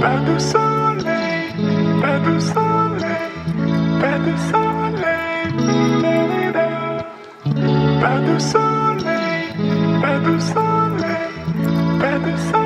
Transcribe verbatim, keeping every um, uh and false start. Pas de soleil, pas de soleil, pas de soleil, pas de soleil, pas de soleil, pas de soleil.